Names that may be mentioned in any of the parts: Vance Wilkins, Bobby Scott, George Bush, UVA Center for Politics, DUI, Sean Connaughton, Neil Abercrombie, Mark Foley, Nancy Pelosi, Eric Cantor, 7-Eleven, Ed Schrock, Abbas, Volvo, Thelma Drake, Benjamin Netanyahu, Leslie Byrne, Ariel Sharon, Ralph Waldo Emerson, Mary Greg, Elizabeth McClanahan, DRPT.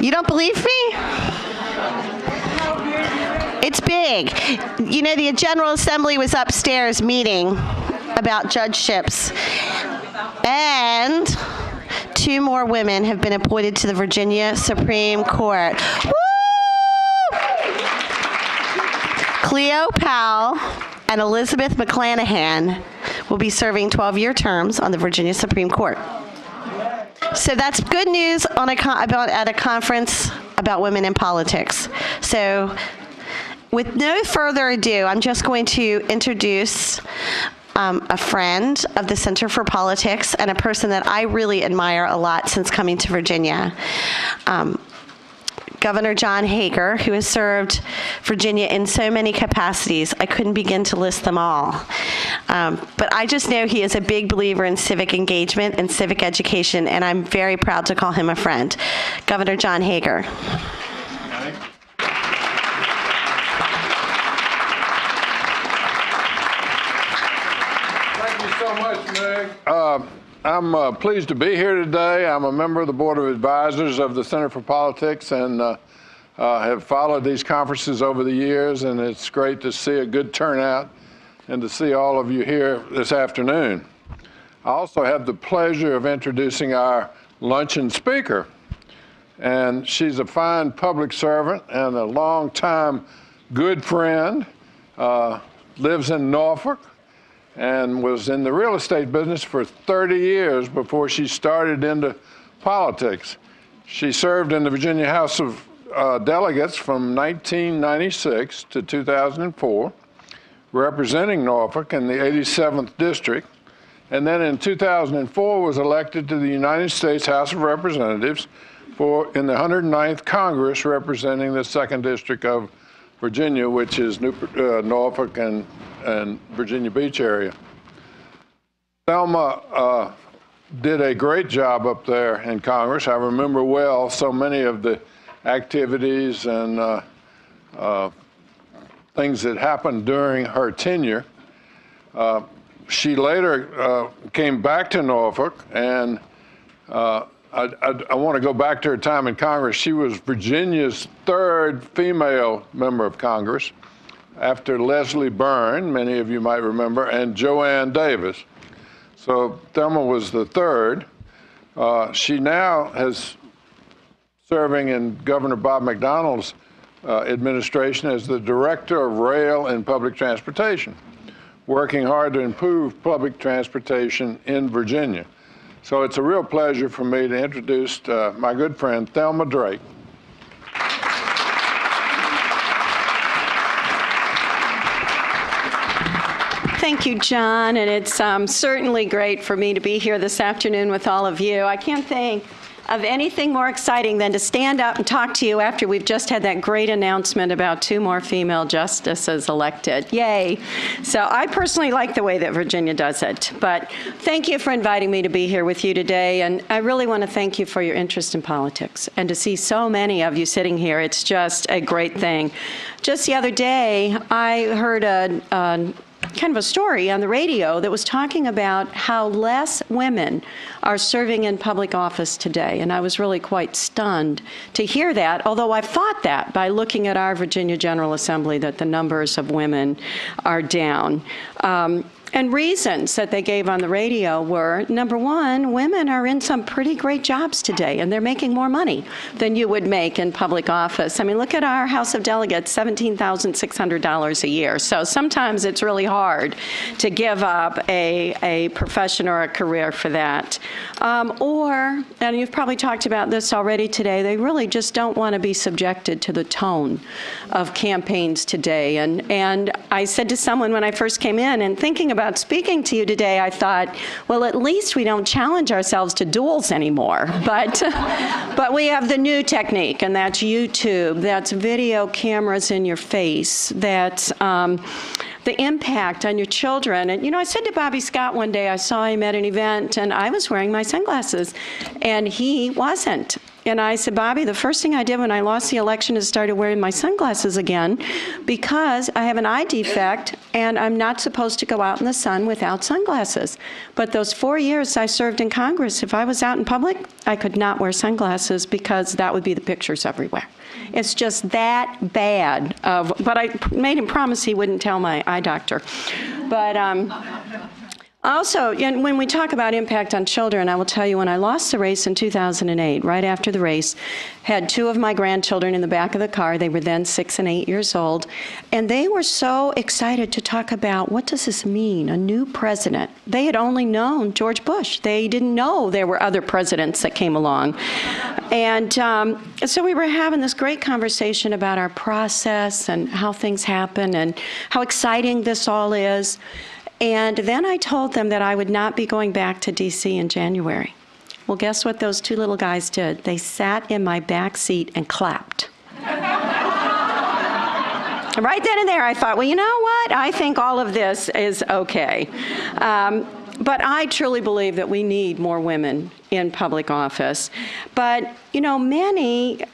You don't believe me? It's big. You know, the General Assembly was upstairs meeting about judgeships. And 2 more women have been appointed to the Virginia Supreme Court. Woo! Cleo Powell and Elizabeth McClanahan will be serving 12-year terms on the Virginia Supreme Court. So that's good news on at a conference about women in politics. So with no further ado, I'm just going to introduce a friend of the Center for Politics and a person that I really admire a lot since coming to Virginia. Governor John Hager, who has served Virginia in so many capacities. I couldn't begin to list them all. But I just know he is a big believer in civic engagement and civic education, and I'm very proud to call him a friend. Governor John Hager. Thank you so much, Meg. I'm pleased to be here today. I'm a member of the Board of Advisors of the Center for Politics and have followed these conferences over the years, and it's great to see a good turnout and to see all of you here this afternoon. I also have the pleasure of introducing our luncheon speaker, and she's a fine public servant and a longtime good friend, lives in Norfolk, and was in the real estate business for 30 years before she started into politics. She served in the Virginia House of Delegates from 1996 to 2004, representing Norfolk in the 87th District, and then in 2004 was elected to the United States House of Representatives in the 109th Congress, representing the 2nd District of Virginia, which is Norfolk and Virginia Beach area. Thelma did a great job up there in Congress. I remember well so many of the activities and things that happened during her tenure. She later came back to Norfolk, and I want to go back to her time in Congress. She was Virginia's 3rd female member of Congress, after Leslie Byrne, many of you might remember, and Joanne Davis. So Thelma was the 3rd. She now is serving in Governor Bob McDonnell's administration as the Director of Rail and Public Transportation, working hard to improve public transportation in Virginia. So it's a real pleasure for me to introduce my good friend, Thelma Drake. Thank you, John, and it's certainly great for me to be here this afternoon with all of you. I can't think of anything more exciting than to stand up and talk to you after we've just had that great announcement about 2 more female justices elected. Yay. So I personally like the way that Virginia does it, but thank you for inviting me to be here with you today, and I really want to thank you for your interest in politics and to see so many of you sitting here. It's just a great thing. Just the other day, I heard a story on the radio that was talking about how less women are serving in public office today, and I was really quite stunned to hear that, although I thought that by looking at our Virginia General Assembly that the numbers of women are down. And reasons that they gave on the radio were, number one, women are in some pretty great jobs today, and they're making more money than you would make in public office. I mean, look at our House of Delegates, $17,600 a year. So sometimes it's really hard to give up a profession or a career for that. And you've probably talked about this already today, they really just don't want to be subjected to the tone of campaigns today. And I said to someone when I first came in, and thinking about speaking to you today, I thought, well, at least we don't challenge ourselves to duels anymore. But, but we have the new technique, and that's YouTube, that's video cameras in your face, that's the impact on your children. And, you know, I said to Bobby Scott one day, I saw him at an event, and I was wearing my sunglasses, and he wasn't. And I said, Bobby, the first thing I did when I lost the election is started wearing my sunglasses again, because I have an eye defect and I'm not supposed to go out in the sun without sunglasses. But those 4 years I served in Congress, if I was out in public, I could not wear sunglasses because that would be the pictures everywhere. It's just that bad. But I made him promise he wouldn't tell my eye doctor. But also, and when we talk about impact on children, I will tell you when I lost the race in 2008, right after the race, had two of my grandchildren in the back of the car. They were then 6 and 8 years old. And they were so excited to talk about, what does this mean, a new president? They had only known George Bush. They didn't know there were other presidents that came along. And so we were having this great conversation about our process and how things happen and how exciting this all is. And then I told them that I would not be going back to D.C. in January. Well, guess what those two little guys did? They sat in my back seat and clapped. Right then and there, I thought, well, you know what? I think all of this is okay. But I truly believe that we need more women in public office. But, you know, many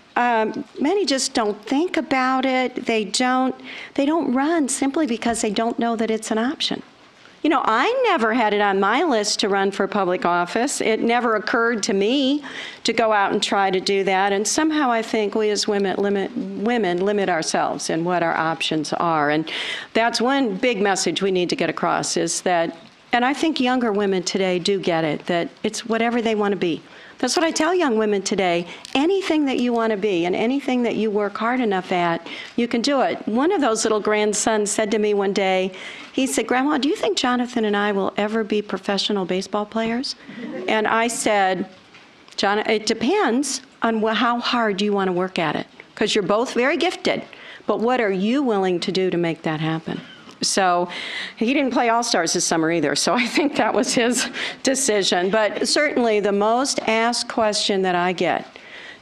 just don't think about it. They don't run simply because they don't know that it's an option. You know, I never had it on my list to run for public office. It never occurred to me to go out and try to do that. And somehow I think we as women limit ourselves in what our options are. And that's one big message we need to get across is that, and I think younger women today do get it, that it's whatever they want to be. That's what I tell young women today. Anything that you want to be and anything that you work hard enough at, you can do it. One of those little grandsons said to me one day, he said, Grandma, do you think Jonathan and I will ever be professional baseball players? And I said, John, it depends on how hard you want to work at it, because you're both very gifted. But what are you willing to do to make that happen? So he didn't play All-Stars this summer either, so I think that was his decision. But certainly the most asked question that I get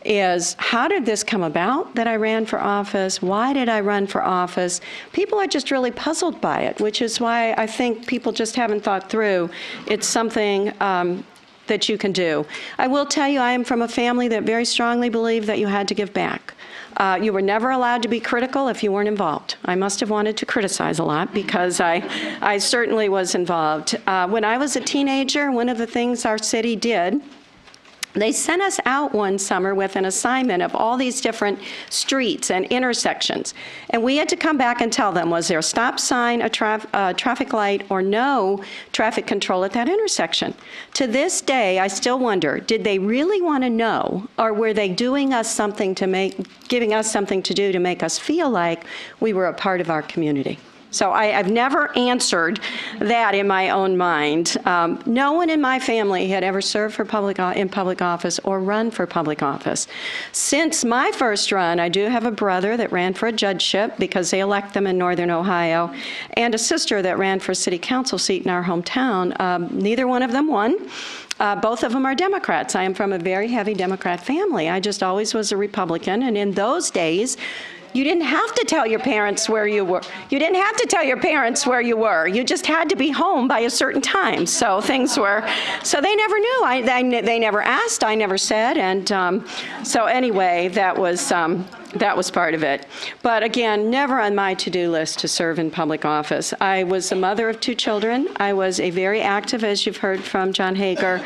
is, how did this come about that I ran for office? Why did I run for office? People are just really puzzled by it, which is why I think people just haven't thought through. It's something that you can do. I will tell you, I am from a family that very strongly believed that you had to give back. You were never allowed to be critical if you weren't involved. I must have wanted to criticize a lot because I certainly was involved. When I was a teenager, one of the things our city did, they sent us out one summer with an assignment of all these different streets and intersections. And we had to come back and tell them, was there a stop sign, a traffic light, or no traffic control at that intersection? To this day, I still wonder, did they really want to know, or were they doing us something to giving us something to do to make us feel like we were a part of our community? So I've never answered that in my own mind. No one in my family had ever served for in public office or run for public office. Since my first run, I do have a brother that ran for a judgeship because they elect them in Northern Ohio, and a sister that ran for a city council seat in our hometown. Neither one of them won. Both of them are Democrats. I am from a very heavy Democrat family. I just always was a Republican, and in those days, you didn't have to tell your parents where you were. You didn't have to tell your parents where you were. You just had to be home by a certain time. So things were, so they never knew. They never asked, I never said. And so anyway, that was part of it. But again, never on my to-do list to serve in public office. I was the mother of two children. I was a very active, as you've heard from John Hager,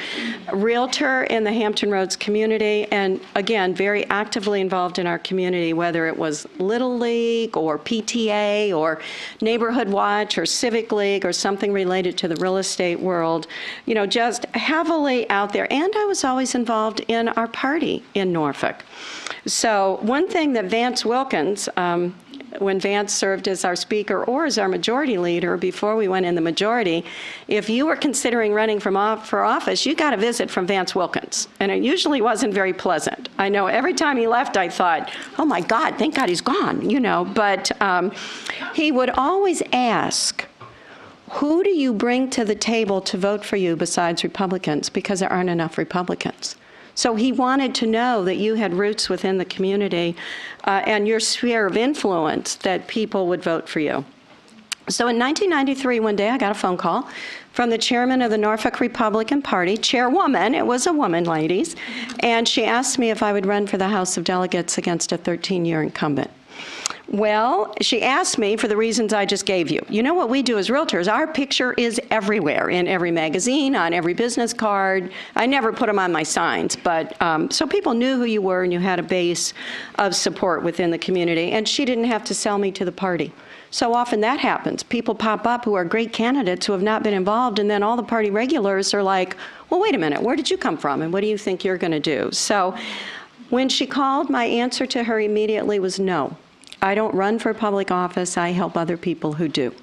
realtor in the Hampton Roads community, and again, very actively involved in our community, whether it was Little League or PTA or Neighborhood Watch or Civic League or something related to the real estate world, you know, just heavily out there. And I was always involved in our party in Norfolk. So one thing that Vance Wilkins, when Vance served as our speaker or as our majority leader before we went in the majority, if you were considering running for office, you got a visit from Vance Wilkins. And it usually wasn't very pleasant. I know every time he left, I thought, oh my God, thank God he's gone, you know. But he would always ask, who do you bring to the table to vote for you besides Republicans? Because there aren't enough Republicans. So he wanted to know that you had roots within the community and your sphere of influence that people would vote for you. So in 1993, one day I got a phone call from the chairman of the Norfolk Republican Party, chairwoman, it was a woman, ladies, and she asked me if I would run for the House of Delegates against a 13-year incumbent. Well, she asked me for the reasons I just gave you. You know what we do as realtors, our picture is everywhere, in every magazine, on every business card. I never put them on my signs, but so people knew who you were and you had a base of support within the community, and she didn't have to sell me to the party. So often that happens. People pop up who are great candidates who have not been involved, and then all the party regulars are like, well, wait a minute, where did you come from, and what do you think you're gonna do? So when she called, my answer to her immediately was no. I don't run for public office, I help other people who do.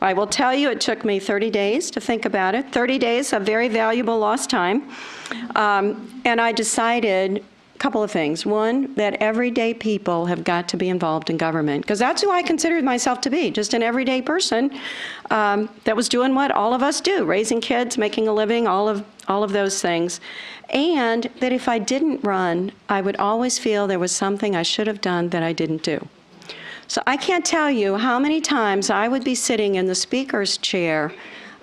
I will tell you it took me 30 days to think about it, 30 days of very valuable lost time, and I decided a couple of things. One, that everyday people have got to be involved in government, because that's who I considered myself to be, just an everyday person that was doing what all of us do, raising kids, making a living, all of those things. And that if I didn't run, I would always feel there was something I should have done that I didn't do. So I can't tell you how many times I would be sitting in the speaker's chair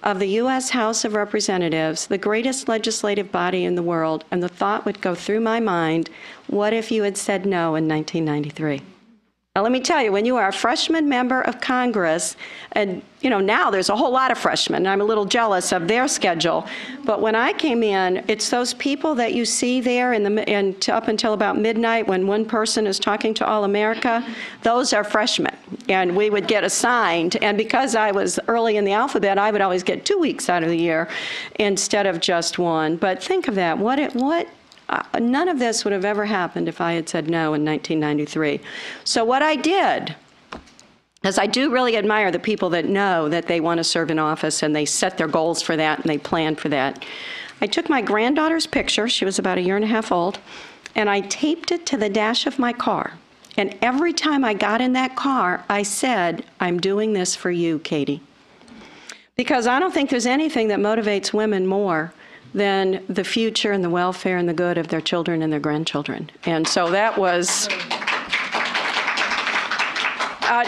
of the U.S. House of Representatives, the greatest legislative body in the world, and the thought would go through my mind, what if you had said no in 1993? Now, let me tell you, when you are a freshman member of Congress, and you know, now there's a whole lot of freshmen, and I'm a little jealous of their schedule, but when I came in, it's those people that you see there in the, and up until about midnight when one person is talking to All America, those are freshmen, and we would get assigned, and because I was early in the alphabet, I would always get 2 weeks out of the year instead of just one. But think of that, none of this would have ever happened if I had said no in 1993. So what I did, because I do really admire the people that know that they want to serve in office and they set their goals for that and they plan for that, I took my granddaughter's picture, she was about 1.5 years old, and I taped it to the dash of my car. And every time I got in that car, I said, I'm doing this for you, Katie. Because I don't think there's anything that motivates women more than the future and the welfare and the good of their children and their grandchildren. And so that was,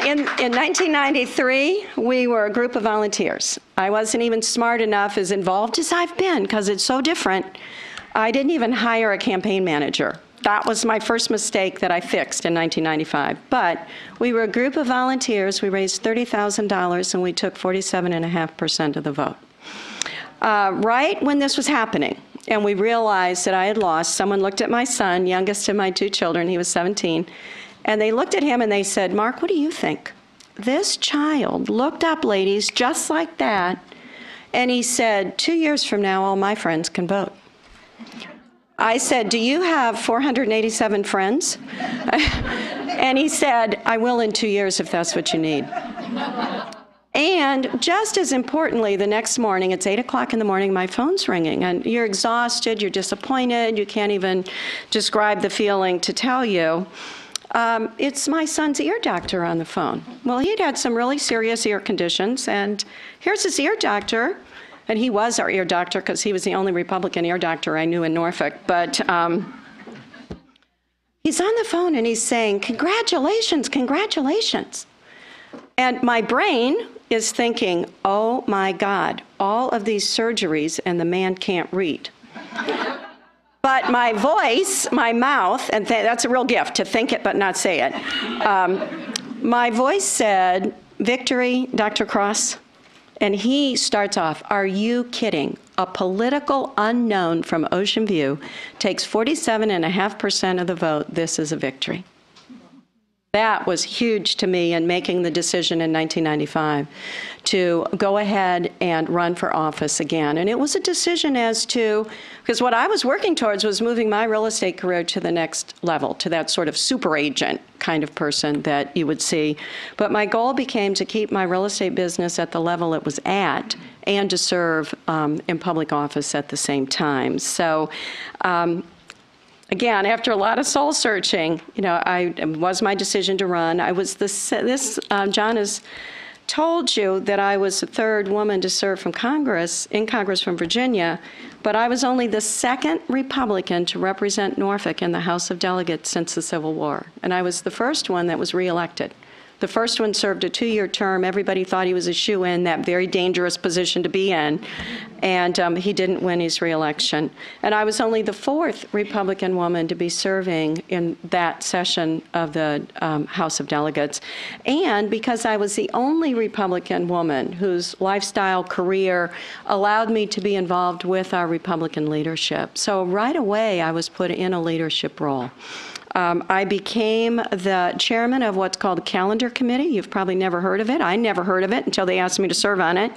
in 1993, we were a group of volunteers. I wasn't even smart enough, as involved as I've been, because it's so different. I didn't even hire a campaign manager. That was my first mistake that I fixed in 1995. But we were a group of volunteers, we raised $30,000 and we took 47.5% of the vote. Right when this was happening, and we realized that I had lost, someone looked at my son, youngest of my two children, he was 17, and they looked at him and they said, Mark, what do you think? This child looked up, ladies, just like that, and he said, 2 years from now, all my friends can vote. I said, do you have 487 friends? And he said, I will in 2 years if that's what you need. And just as importantly, the next morning, it's 8 o'clock in the morning, my phone's ringing, and you're exhausted, you're disappointed, you can't even describe the feeling to tell you. It's my son's ear doctor on the phone. Well, he'd had some really serious ear conditions, and here's his ear doctor, and he was our ear doctor because he was the only Republican ear doctor I knew in Norfolk, but he's on the phone and he's saying, congratulations, congratulations. And my brain is thinking, oh my God, all of these surgeries and the man can't read. But my voice, my mouth, and that's a real gift, to think it but not say it. My voice said, victory, Dr. Cross. And he starts off, are you kidding? A political unknown from Ocean View takes 47.5% of the vote. This is a victory. That was huge to me in making the decision in 1995 to go ahead and run for office again. And it was a decision as to, because what I was working towards was moving my real estate career to the next level, to that sort of super agent kind of person that you would see. But my goal became to keep my real estate business at the level it was at and to serve in public office at the same time. So. Again, after a lot of soul searching, you know, it was my decision to run. I was John has told you that I was the third woman to serve in Congress from Virginia, but I was only the second Republican to represent Norfolk in the House of Delegates since the Civil War. And I was the first one that was reelected. The first one served a 2-year term. Everybody thought he was a shoo-in, that very dangerous position to be in. And he didn't win his reelection. And I was only the 4th Republican woman to be serving in that session of the House of Delegates. And because I was the only Republican woman whose lifestyle career allowed me to be involved with our Republican leadership. So right away, I was put in a leadership role. I became the chairman of what's called the Calendar Committee. You've probably never heard of it. I never heard of it until they asked me to serve on it.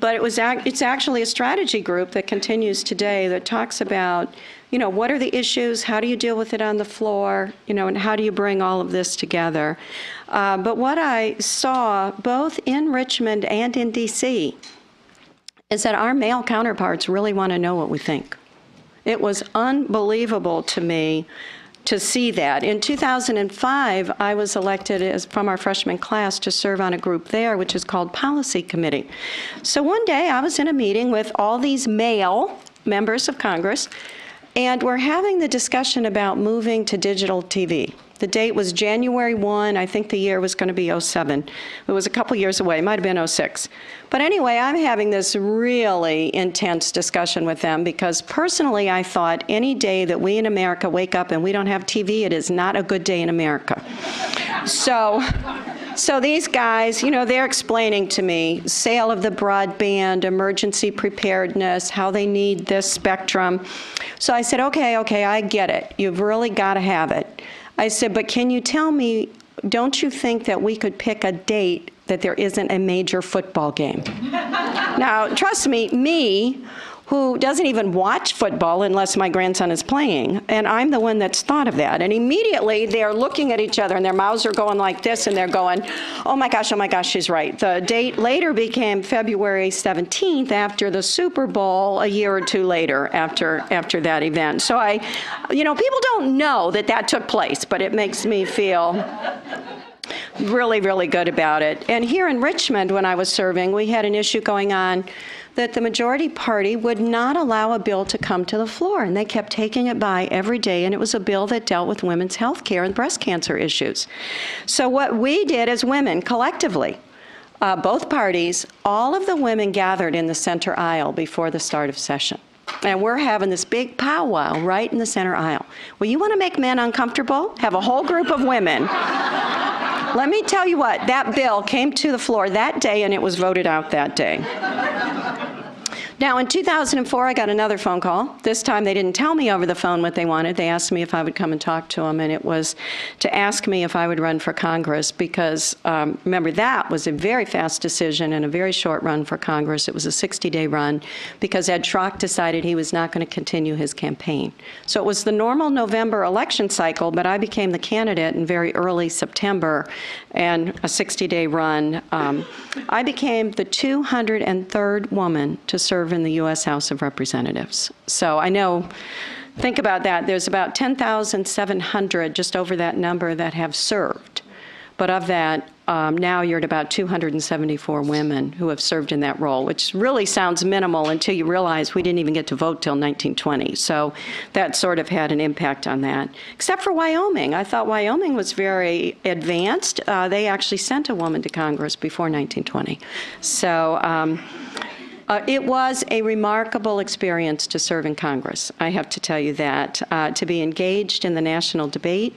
But it's actually a strategy group that continues today that talks about, you know, what are the issues, how do you deal with it on the floor, you know, and how do you bring all of this together. But what I saw both in Richmond and in D.C. is that our male counterparts really want to know what we think. It was unbelievable to me to see that. In 2005, I was elected from our freshman class to serve on a group there, which is called Policy Committee. So one day, I was in a meeting with all these male members of Congress, and we're having the discussion about moving to digital TV. The date was January 1. I think the year was going to be 07. It was a couple years away. It might have been 06. But anyway, I'm having this really intense discussion with them because personally I thought any day that we in America wake up and we don't have TV, it is not a good day in America. So these guys, you know, they're explaining to me sale of the broadband, emergency preparedness, how they need this spectrum. So I said, okay, I get it. You've really got to have it. I said, but can you tell me, don't you think that we could pick a date that there isn't a major football game? Now, trust me, who doesn't even watch football unless my grandson is playing, and I'm the one that's thought of that. And immediately, they're looking at each other, and their mouths are going like this, and they're going, oh my gosh, she's right. The date later became February 17th after the Super Bowl, a year or two later after that event. So I, you know, people don't know that that took place, but it makes me feel really, really good about it. And here in Richmond, when I was serving, we had an issue going on that the majority party would not allow a bill to come to the floor, and they kept taking it by every day, and it was a bill that dealt with women's health care and breast cancer issues. So what we did as women collectively, both parties, all of the women gathered in the center aisle before the start of session. And we're having this big powwow right in the center aisle. Well, you want to make men uncomfortable? Have a whole group of women. Let me tell you what, that bill came to the floor that day, and it was voted out that day. Now, in 2004, I got another phone call. This time, they didn't tell me over the phone what they wanted. They asked me if I would come and talk to them, and it was to ask me if I would run for Congress because, remember, that was a very fast decision and a very short run for Congress. It was a 60-day run because Ed Schrock decided he was not going to continue his campaign. So it was the normal November election cycle, but I became the candidate in very early September and a 60-day run. I became the 203rd woman to serve in the U.S. House of Representatives. So I know, think about that, there's about 10,700, just over that number, that have served. But of that, now you're at about 274 women who have served in that role, which really sounds minimal until you realize we didn't even get to vote till 1920. So that sort of had an impact on that. Except for Wyoming. I thought Wyoming was very advanced. They actually sent a woman to Congress before 1920. So it was a remarkable experience to serve in Congress, I have to tell you that, to be engaged in the national debate,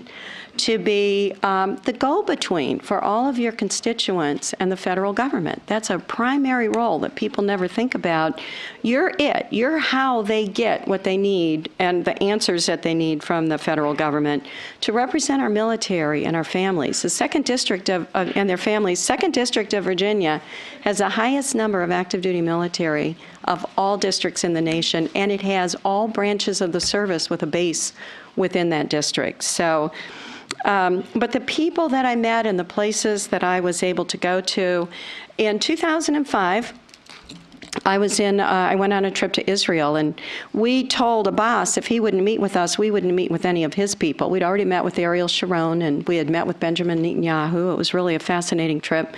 to be the go-between for all of your constituents and the federal government. That's a primary role that people never think about. You're it. You're how they get what they need and the answers that they need from the federal government to represent our military and our families. The 2nd District and their families, 2nd District of Virginia has the highest number of active-duty military of all districts in the nation, and it has all branches of the service with a base within that district. So. But the people that I met and the places that I was able to go to, in 2005, I went on a trip to Israel, and we told Abbas if he wouldn't meet with us, we wouldn't meet with any of his people. We'd already met with Ariel Sharon, and we had met with Benjamin Netanyahu. It was really a fascinating trip.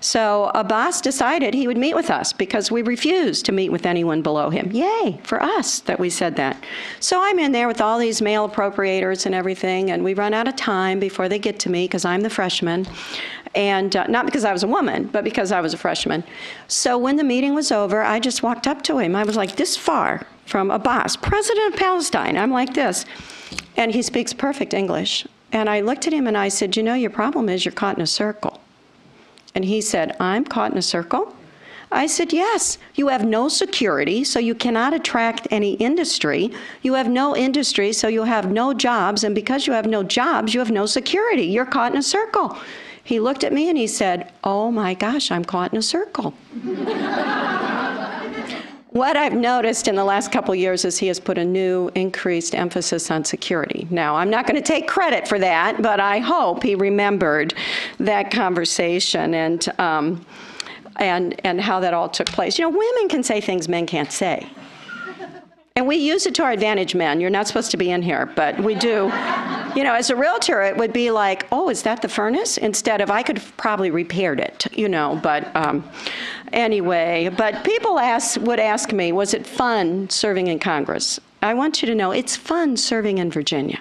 So Abbas decided he would meet with us because we refused to meet with anyone below him. Yay, for us that we said that. So I'm in there with all these male appropriators and everything, and we run out of time before they get to me because I'm the freshman. And not because I was a woman, but because I was a freshman. So when the meeting was over, I just walked up to him. I was like this far from Abbas, president of Palestine. I'm like this. And he speaks perfect English. And I looked at him and I said, you know, your problem is you're caught in a circle. And he said, I'm caught in a circle? I said, yes, you have no security, so you cannot attract any industry. You have no industry, so you have no jobs. And because you have no jobs, you have no security. You're caught in a circle. He looked at me and he said, oh my gosh, I'm caught in a circle. What I've noticed in the last couple years is he has put a new increased emphasis on security. Now, I'm not going to take credit for that, but I hope he remembered that conversation and how that all took place. You know, women can say things men can't say. And we use it to our advantage, men. You're not supposed to be in here, but we do. You know, as a realtor, it would be like, oh, is that the furnace? Instead of, I could have probably repaired it, you know, but anyway. But people would ask me, was it fun serving in Congress? I want you to know, it's fun serving in Virginia.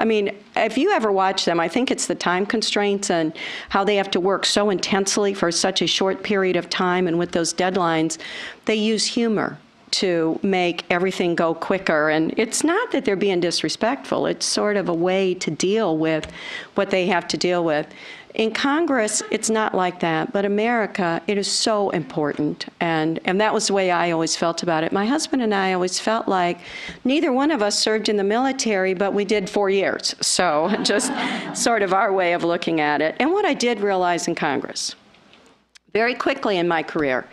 I mean, if you ever watch them, I think it's the time constraints and how they have to work so intensely for such a short period of time, and with those deadlines, they use humor to make everything go quicker. And it's not that they're being disrespectful. It's sort of a way to deal with what they have to deal with. In Congress, it's not like that. But America, it is so important. And that was the way I always felt about it. My husband and I always felt like neither one of us served in the military, but we did 4 years. So just sort of our way of looking at it. And what I did realize in Congress, very quickly in my career,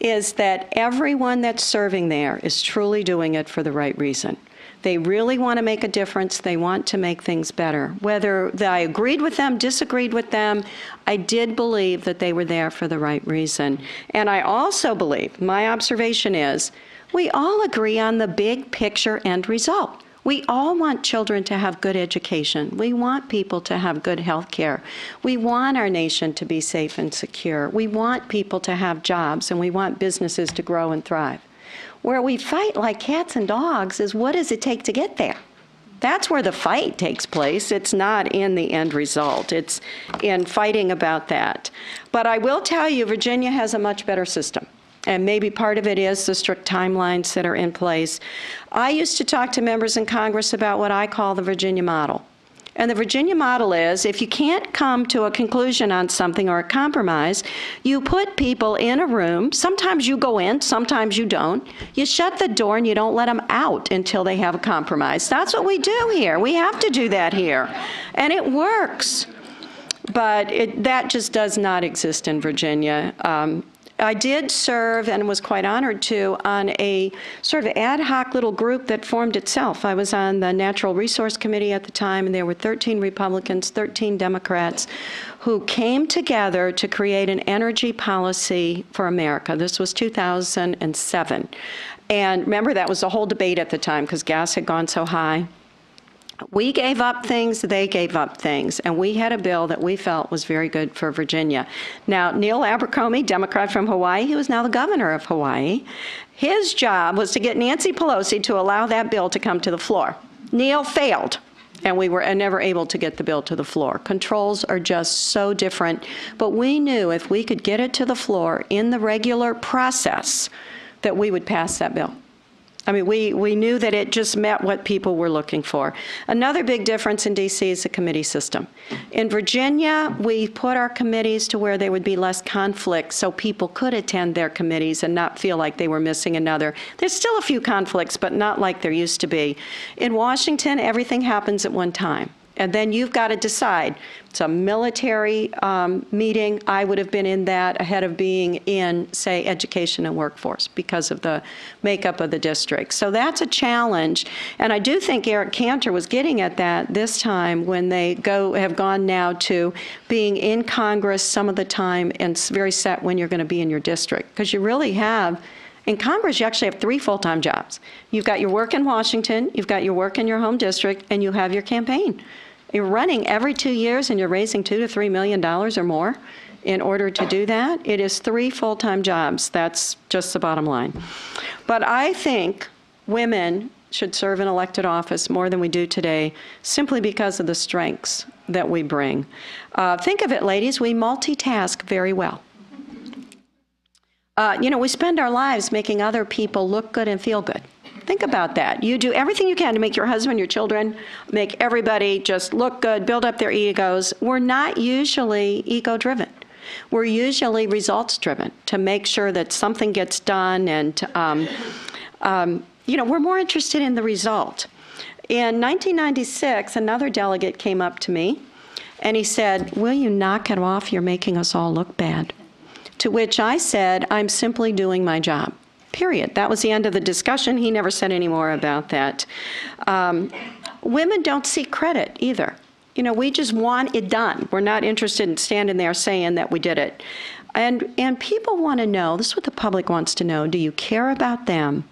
is that everyone that's serving there is truly doing it for the right reason. They really want to make a difference. They want to make things better. Whether I agreed with them, disagreed with them, I did believe that they were there for the right reason. And I also believe, my observation is, we all agree on the big picture end result. We all want children to have good education. We want people to have good health care. We want our nation to be safe and secure. We want people to have jobs, and we want businesses to grow and thrive. Where we fight like cats and dogs is, what does it take to get there? That's where the fight takes place. It's not in the end result. It's in fighting about that. But I will tell you, Virginia has a much better system. And maybe part of it is the strict timelines that are in place. I used to talk to members in Congress about what I call the Virginia model. And the Virginia model is, if you can't come to a conclusion on something or a compromise, you put people in a room. Sometimes you go in, sometimes you don't. You shut the door and you don't let them out until they have a compromise. That's what we do here. We have to do that here. And it works. But that just does not exist in Virginia. I did serve, and was quite honored to, on a sort of ad hoc little group that formed itself. I was on the Natural Resource Committee at the time, and there were 13 Republicans, 13 Democrats, who came together to create an energy policy for America. This was 2007. And remember, that was the whole debate at the time, because gas had gone so high. We gave up things, they gave up things, and we had a bill that we felt was very good for Virginia. Now, Neil Abercrombie, Democrat from Hawaii, he was now the governor of Hawaii. His job was to get Nancy Pelosi to allow that bill to come to the floor. Neil failed, and we were never able to get the bill to the floor. Controls are just so different, but we knew if we could get it to the floor in the regular process, that we would pass that bill. I mean, we knew that it just met what people were looking for. Another big difference in D.C. is the committee system. In Virginia, we put our committees to where there would be less conflict so people could attend their committees and not feel like they were missing another. There's still a few conflicts, but not like there used to be. In Washington, everything happens at one time. And then you've got to decide. It's a military meeting. I would have been in that ahead of being in, say, education and workforce because of the makeup of the district. So that's a challenge. And I do think Eric Cantor was getting at that this time when they have gone now to being in Congress some of the time and very set when you're going to be in your district. Because you really have, in Congress, you actually have 3 full-time jobs. You've got your work in Washington, you've got your work in your home district, and you have your campaign. You're running every 2 years, and you're raising $2 to $3 million or more in order to do that. It is 3 full-time jobs. That's just the bottom line. But I think women should serve in elected office more than we do today, simply because of the strengths that we bring. Think of it, ladies, we multitask very well. You know, we spend our lives making other people look good and feel good. Think about that. You do everything you can to make your husband, your children, make everybody just look good, build up their egos. We're not usually ego-driven. We're usually results-driven to make sure that something gets done, and you know, we're more interested in the result. In 1996, another delegate came up to me, and he said, "Will you knock it off? You're making us all look bad." To which I said, "I'm simply doing my job, period." That was the end of the discussion. He never said any more about that. Women don't seek credit either. You know, we just want it done. We're not interested in standing there saying that we did it. And people want to know, this is what the public wants to know, do you care about them?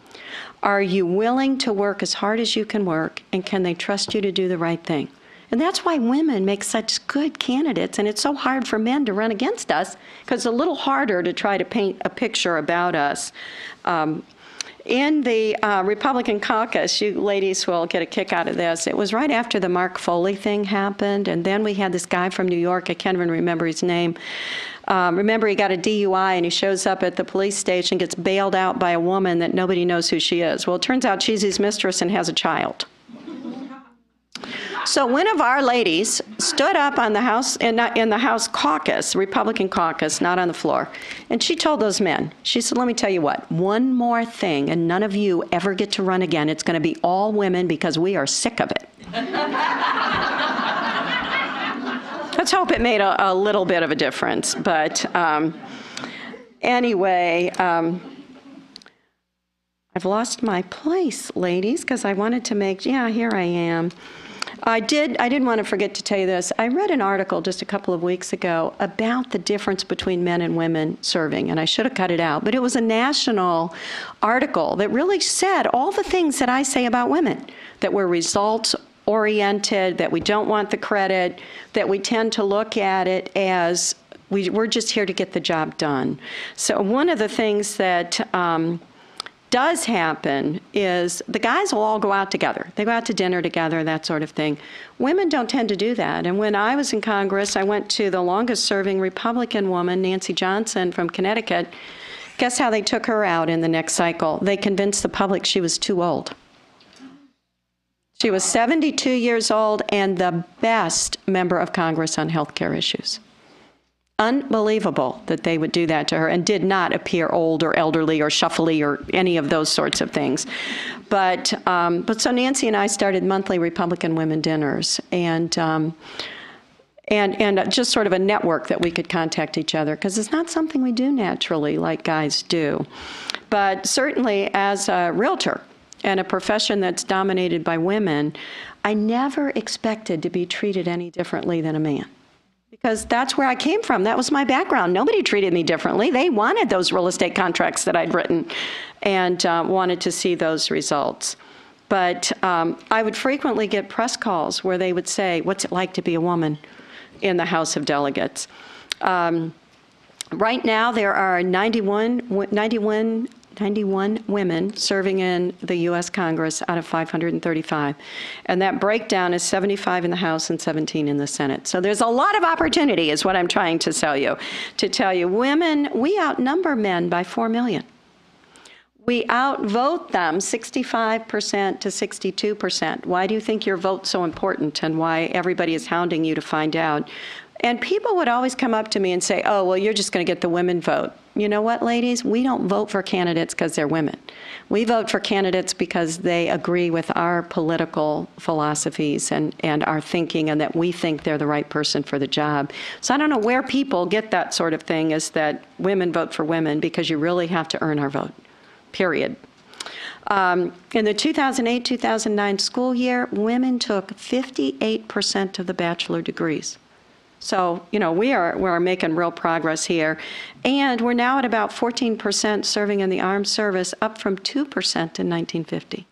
Are you willing to work as hard as you can work? And can they trust you to do the right thing? And that's why women make such good candidates, and it's so hard for men to run against us, because it's a little harder to try to paint a picture about us. In the Republican caucus, you ladies will get a kick out of this. It was right after the Mark Foley thing happened, and then we had this guy from New York, I can't even remember his name. Remember, he got a DUI, and he shows up at the police station, gets bailed out by a woman that nobody knows who she is. Well, it turns out she's his mistress and has a child. So one of our ladies stood up on the House, in the House caucus, Republican caucus, not on the floor, and she told those men, she said, "Let me tell you what, one more thing, and none of you ever get to run again. It's going to be all women because we are sick of it." Let's hope it made a little bit of a difference, but anyway, I've lost my place, ladies, because I wanted to make, yeah, here I am. I didn't want to forget to tell you this. I read an article just a couple of weeks ago about the difference between men and women serving, and I should have cut it out, but it was a national article that really said all the things that I say about women, that we're results-oriented, that we don't want the credit, that we tend to look at it as we're just here to get the job done. So one of the things that does happen is the guys will all go out together. They go out to dinner together, that sort of thing. Women don't tend to do that. And when I was in Congress, I went to the longest serving Republican woman, Nancy Johnson from Connecticut. Guess how they took her out in the next cycle? They convinced the public she was too old. She was 72 years old and the best member of Congress on health care issues. Unbelievable that they would do that to her, and did not appear old or elderly or shuffly or any of those sorts of things. But so Nancy and I started monthly Republican women dinners, and just sort of a network that we could contact each other, because it's not something we do naturally like guys do. But certainly as a realtor and a profession that's dominated by women, I never expected to be treated any differently than a man. Because that's where I came from. That was my background. Nobody treated me differently. They wanted those real estate contracts that I'd written, and wanted to see those results. But I would frequently get press calls where they would say, "What's it like to be a woman in the House of Delegates?" Right now, there are 91 women serving in the U.S. Congress out of 535. And that breakdown is 75 in the House and 17 in the Senate. So there's a lot of opportunity is what I'm trying to tell you. Women, we outnumber men by 4 million. We outvote them 65% to 62%. Why do you think your vote's so important, and why everybody is hounding you to find out? And people would always come up to me and say, "Oh, well, you're just going to get the women vote." You know what, ladies? We don't vote for candidates because they're women. We vote for candidates because they agree with our political philosophies and our thinking, and that we think they're the right person for the job. So I don't know where people get that sort of thing, is that women vote for women, because you really have to earn our vote, period. In the 2008-2009 school year, women took 58% of the bachelor degrees. So, you know, we are making real progress here. And we're now at about 14% serving in the armed service, up from 2% in 1950.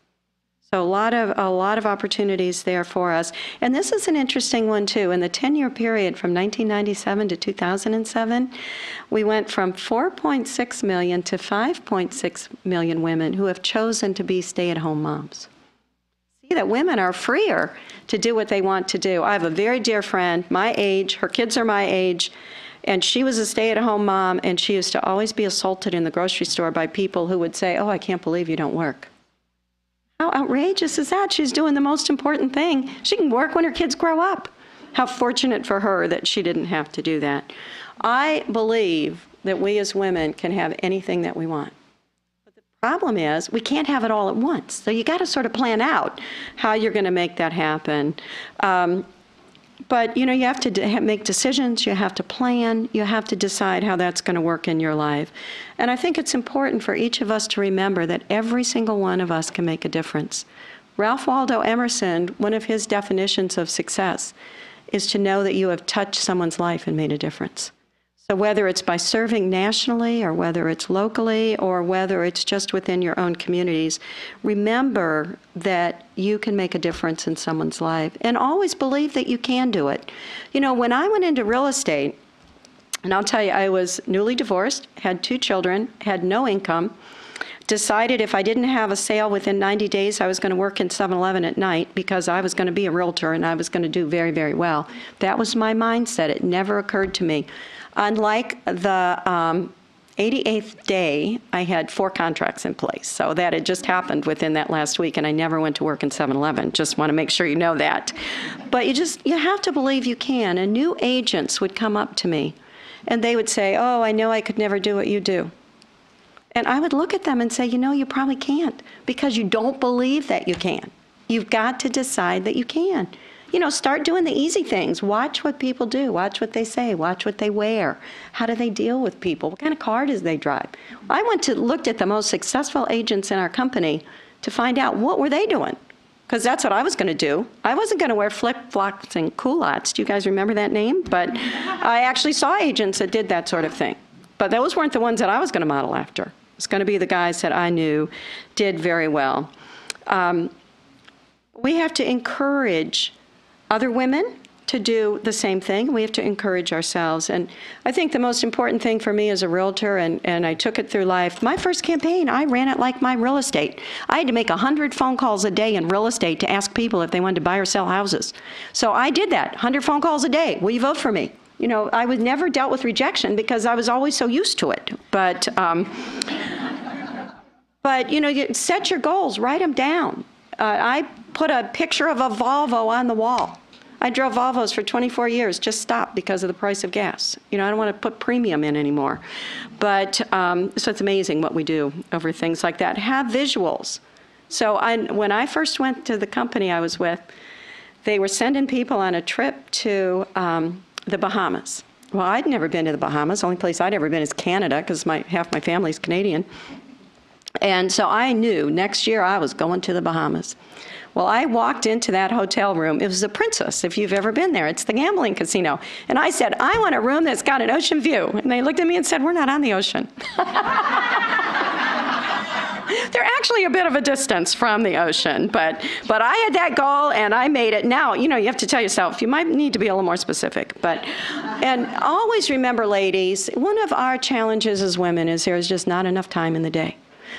So a lot of opportunities there for us. And this is an interesting one, too. In the 10-year period from 1997 to 2007, we went from 4.6 million to 5.6 million women who have chosen to be stay-at-home moms. see that women are freer to do what they want to do. I have a very dear friend, my age, her kids are my age, and she was a stay-at-home mom, and she used to always be assaulted in the grocery store by people who would say, oh, I can't believe you don't work. How outrageous is that? She's doing the most important thing. She can work when her kids grow up. How fortunate for her that she didn't have to do that. I believe that we as women can have anything that we want. But the problem is we can't have it all at once. So you got to sort of plan out how you're going to make that happen. But you know, you have to make decisions, you have to plan, you have to decide how that's going to work in your life. And I think it's important for each of us to remember that every single one of us can make a difference. Ralph Waldo Emerson, one of his definitions of success is to know that you have touched someone's life and made a difference. So whether it's by serving nationally or whether it's locally or whether it's just within your own communities, remember that you can make a difference in someone's life and always believe that you can do it. You know, when I went into real estate, and I'll tell you, I was newly divorced, had 2 children, had no income, decided if I didn't have a sale within 90 days, I was going to work in 7-Eleven at night because I was going to be a realtor and I was going to do very, very well. That was my mindset. It never occurred to me. Unlike the 88th day, I had 4 contracts in place. So that had just happened within that last week, and I never went to work in 7-Eleven. Just want to make sure you know that. But you have to believe you can. And new agents would come up to me, and they would say, oh, I know I could never do what you do. And I would look at them and say, you know, you probably can't because you don't believe that you can. You've got to decide that you can. You know, start doing the easy things. Watch what people do. Watch what they say. Watch what they wear. How do they deal with people? What kind of car do they drive? I looked at the most successful agents in our company to find out what were they doing, because that's what I was going to do. I wasn't going to wear flip-flops and culottes. Do you guys remember that name? But I actually saw agents that did that sort of thing. But those weren't the ones that I was going to model after. It's going to be the guys that I knew did very well. We have to encourage other women to do the same thing. We have to encourage ourselves. And I think the most important thing for me as a realtor, and I took it through life, my first campaign, I ran it like my real estate. I had to make 100 phone calls a day in real estate to ask people if they wanted to buy or sell houses. So I did that, 100 phone calls a day. Will you vote for me? You know, I was never dealt with rejection because I was always so used to it. But, but you know, you set your goals, write them down. I put a picture of a Volvo on the wall. I drove Volvos for 24 years, just stopped because of the price of gas. You know, I don't want to put premium in anymore. But, so it's amazing what we do over things like that. Have visuals. So when I first went to the company I was with, they were sending people on a trip to the Bahamas. Well, I'd never been to the Bahamas. The only place I'd ever been is Canada, because half my family's Canadian. And so I knew next year I was going to the Bahamas. Well, I walked into that hotel room. It was the Princess, if you've ever been there. It's the gambling casino. And I said, I want a room that's got an ocean view. And they looked at me and said, we're not on the ocean. They're actually a bit of a distance from the ocean, but I had that goal and I made it. Now, you know, you have to tell yourself, you might need to be a little more specific, and always remember, ladies, one of our challenges as women is there is just not enough time in the day.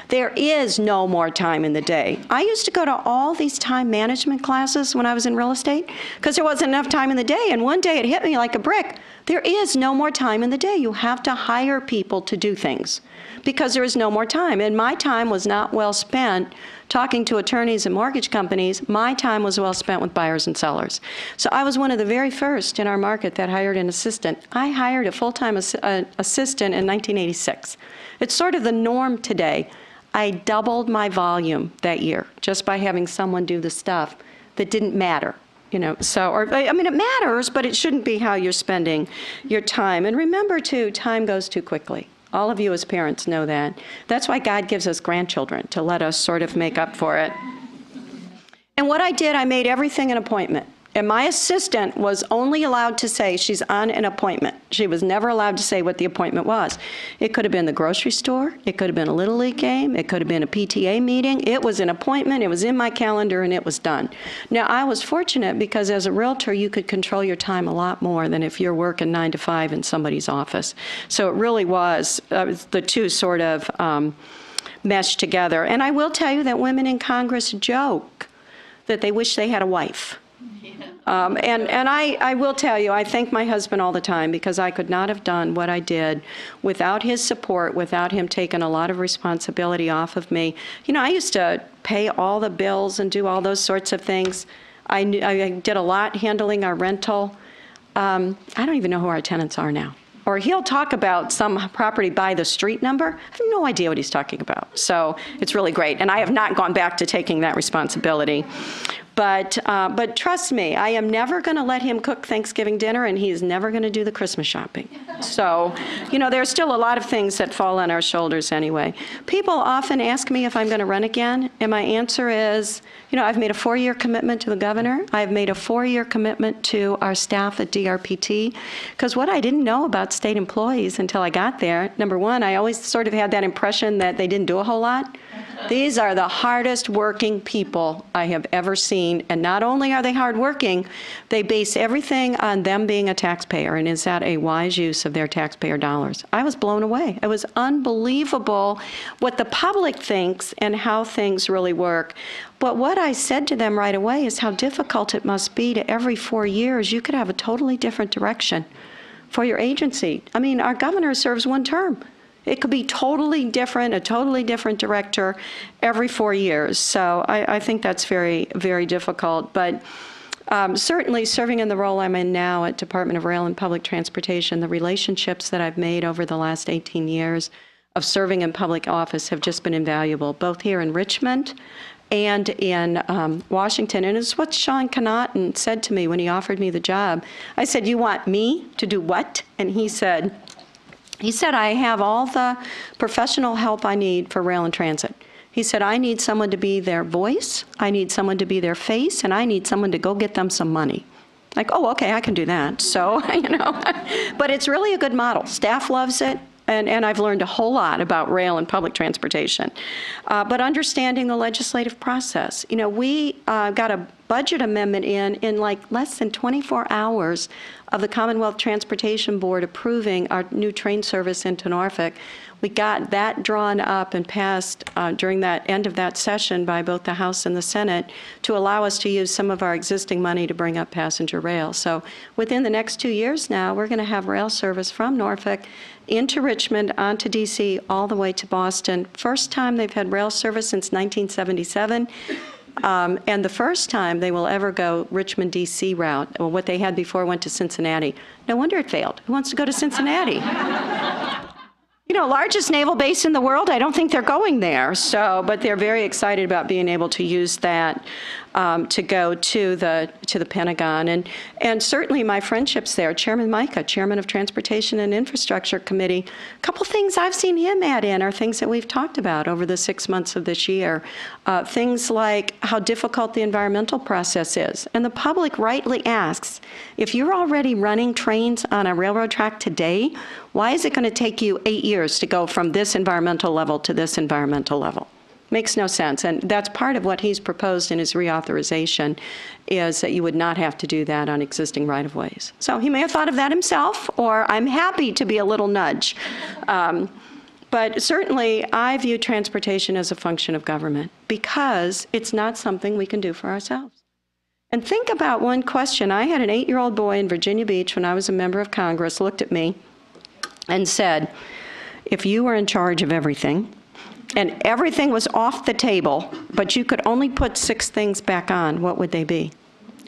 There is no more time in the day. I used to go to all these time management classes when I was in real estate because there wasn't enough time in the day. And one day it hit me like a brick. There is no more time in the day. You have to hire people to do things because there is no more time. And my time was not well spent talking to attorneys and mortgage companies. My time was well spent with buyers and sellers. So I was one of the very first in our market that hired an assistant. I hired a full-time assistant in 1986. It's sort of the norm today. I doubled my volume that year just by having someone do the stuff that didn't matter. You know, so, or, I mean, it matters, but it shouldn't be how you're spending your time. And remember, too, time goes too quickly. All of you as parents know that. That's why God gives us grandchildren, to let us sort of make up for it. And what I did, I made everything an appointment. And my assistant was only allowed to say she's on an appointment. She was never allowed to say what the appointment was. It could have been the grocery store. It could have been a Little League game. It could have been a PTA meeting. It was an appointment. It was in my calendar, and it was done. Now, I was fortunate because as a realtor, you could control your time a lot more than if you're working 9 to 5 in somebody's office. So it really was the two sort of meshed together. And I will tell you that women in Congress joke that they wish they had a wife. And I will tell you, I thank my husband all the time, because I could not have done what I did without his support, without him taking a lot of responsibility off of me. You know, I used to pay all the bills and do all those sorts of things. I did a lot handling our rental. I don't even know who our tenants are now. Or he'll talk about some property by the street number. I have no idea what he's talking about. So it's really great. And I have not gone back to taking that responsibility. But trust me, I am never going to let him cook Thanksgiving dinner, and he's never going to do the Christmas shopping. So, you know, there's still a lot of things that fall on our shoulders anyway. People often ask me if I'm going to run again, and my answer is, you know, I've made a 4-year commitment to the governor. I've made a 4-year commitment to our staff at DRPT, because what I didn't know about state employees until I got there, number one, I always sort of had that impression that they didn't do a whole lot. These are the hardest working people I have ever seen. And not only are they hardworking, they base everything on them being a taxpayer. And is that a wise use of their taxpayer dollars? I was blown away. It was unbelievable what the public thinks and how things really work. But what I said to them right away is how difficult it must be to every 4 years, you could have a totally different direction for your agency. I mean, our governor serves one term. It could be totally different, a totally different director every 4 years. So I think that's very, very difficult. But certainly serving in the role I'm in now at Department of Rail and Public Transportation, the relationships that I've made over the last 18 years of serving in public office have just been invaluable, both here in Richmond and in Washington. And it's what Sean Connaughton said to me when he offered me the job. I said, "You want me to do what?" And he said, "I have all the professional help I need for rail and transit." He said, "I need someone to be their voice, I need someone to be their face, and I need someone to go get them some money." Like, oh, okay, I can do that. So, you know, but it's really a good model. Staff loves it. And I've learned a whole lot about rail and public transportation. But understanding the legislative process. You know, we got a budget amendment in like less than 24 hours of the Commonwealth Transportation Board approving our new train service into Norfolk. We got that drawn up and passed during that end of that session by both the House and the Senate to allow us to use some of our existing money to bring up passenger rail. So within the next 2 years now, we're going to have rail service from Norfolk into Richmond, onto DC, all the way to Boston. First time they've had rail service since 1977. And the first time they will ever go Richmond, D.C. route. Well, what they had before went to Cincinnati. No wonder it failed. Who wants to go to Cincinnati? You know, largest naval base in the world, I don't think they're going there. So, but they're very excited about being able to use that to go to the Pentagon. And certainly my friendships there, Chairman Micah, Chairman of Transportation and Infrastructure Committee, a couple things I've seen him add in are things that we've talked about over the 6 months of this year. Things like how difficult the environmental process is. And the public rightly asks, if you're already running trains on a railroad track today, why is it going to take you 8 years to go from this environmental level to this environmental level? Makes no sense, and that's part of what he's proposed in his reauthorization, is that you would not have to do that on existing right-of-ways. So he may have thought of that himself, or I'm happy to be a little nudge. But certainly, I view transportation as a function of government, because it's not something we can do for ourselves. And think about one question. I had an 8-year-old boy in Virginia Beach when I was a member of Congress, looked at me and said, "If you were in charge of everything, and everything was off the table, but you could only put 6 things back on, what would they be?"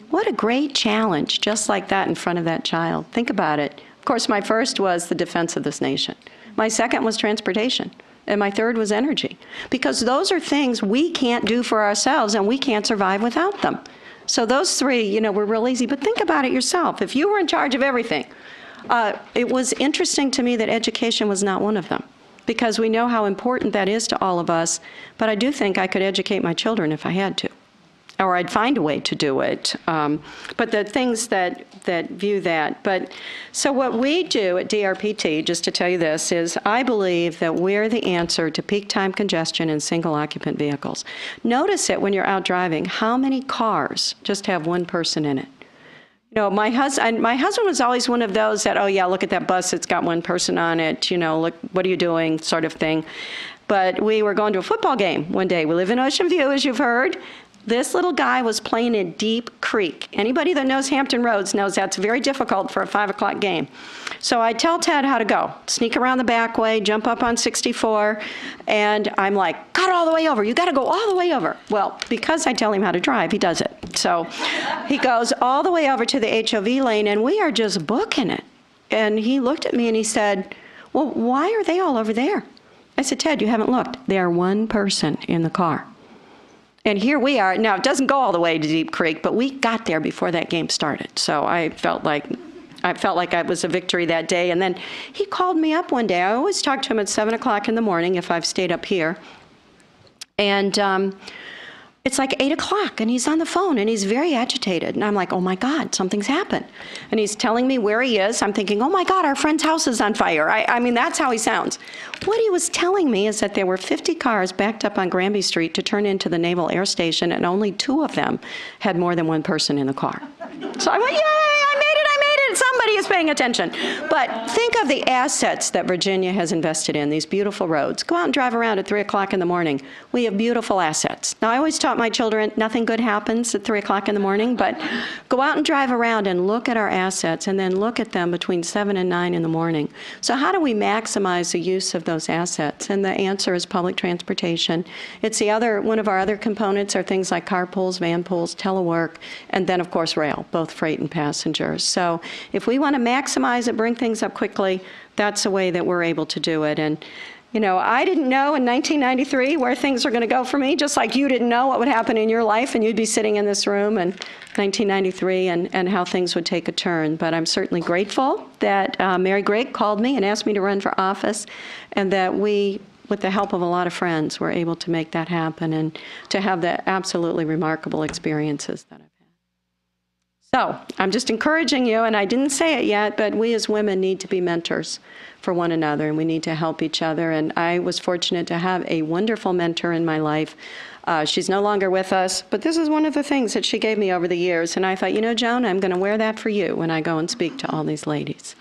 What a great challenge, just like that in front of that child. Think about it. Of course, my first was the defense of this nation. My second was transportation. And my third was energy. Because those are things we can't do for ourselves, and we can't survive without them. So those 3, you know, were real easy. But think about it yourself. If you were in charge of everything, it was interesting to me that education was not one of them, because we know how important that is to all of us. But I do think I could educate my children if I had to, or I'd find a way to do it. But the things that view that. But so what we do at DRPT, just to tell you this, is I believe that we're the answer to peak time congestion in single occupant vehicles. Notice it when you're out driving, how many cars just have one person in it? You know, my husband was always one of those that, oh yeah, look at that bus, it's got one person on it, you know, look, what are you doing, sort of thing. But we were going to a football game one day. We live in Ocean View, as you've heard. This little guy was playing in Deep Creek. Anybody that knows Hampton Roads knows that's very difficult for a 5 o'clock game. So I tell Ted how to go. Sneak around the back way, jump up on 64, and I'm like, cut all the way over. You gotta go all the way over. Well, because I tell him how to drive, he does it. So he goes all the way over to the HOV lane, and we are just booking it. And he looked at me and he said, well, why are they all over there? I said, Ted, you haven't looked. They are one person in the car. And here we are. Now, it doesn't go all the way to Deep Creek, but we got there before that game started. So I felt like it was a victory that day. And then he called me up one day. I always talk to him at 7 o'clock in the morning if I've stayed up here. And it's like 8 o'clock, and he's on the phone, and he's very agitated. And I'm like, oh, my God, something's happened. And he's telling me where he is. I'm thinking, oh, my God, our friend's house is on fire. I mean, that's how he sounds. What he was telling me is that there were 50 cars backed up on Granby Street to turn into the Naval Air Station, and only 2 of them had more than one person in the car. So I went, yay, I made it. Somebody is paying attention. But think of the assets that Virginia has invested in, these beautiful roads. Go out and drive around at 3 o'clock in the morning. We have beautiful assets. Now, I always taught my children nothing good happens at 3 o'clock in the morning, but go out and drive around and look at our assets and then look at them between 7 and 9 in the morning. So how do we maximize the use of those assets? And the answer is public transportation. It's the other, one of our other components are things like car pools, van pools, telework, and then, of course, rail, both freight and passengers. So if we want to maximize it, bring things up quickly, that's a way that we're able to do it. And, you know, I didn't know in 1993 where things were going to go for me, just like you didn't know what would happen in your life, and you'd be sitting in this room in 1993 and how things would take a turn. But I'm certainly grateful that Mary Greg called me and asked me to run for office, and that we, with the help of a lot of friends, were able to make that happen and to have the absolutely remarkable experiences that I've had. So I'm just encouraging you, and I didn't say it yet, but we as women need to be mentors for one another, and we need to help each other. And I was fortunate to have a wonderful mentor in my life. She's no longer with us, but this is one of the things that she gave me over the years. And I thought, you know, Joan, I'm going to wear that for you when I go and speak to all these ladies.